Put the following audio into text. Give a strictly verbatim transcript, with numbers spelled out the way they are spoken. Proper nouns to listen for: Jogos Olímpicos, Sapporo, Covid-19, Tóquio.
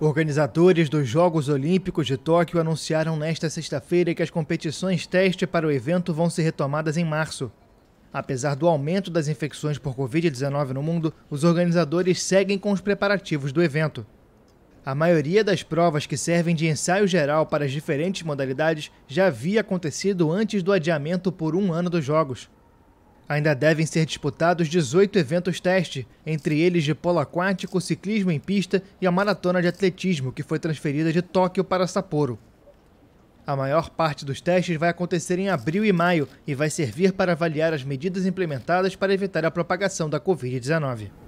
Organizadores dos Jogos Olímpicos de Tóquio anunciaram nesta sexta-feira que as competições teste para o evento vão ser retomadas em março. Apesar do aumento das infecções por Covid dezenove no mundo, os organizadores seguem com os preparativos do evento. A maioria das provas que servem de ensaio geral para as diferentes modalidades já havia acontecido antes do adiamento por um ano dos Jogos. Ainda devem ser disputados dezoito eventos teste, entre eles de polo aquático, ciclismo em pista e a maratona de atletismo, que foi transferida de Tóquio para Sapporo. A maior parte dos testes vai acontecer em abril e maio e vai servir para avaliar as medidas implementadas para evitar a propagação da Covid dezenove.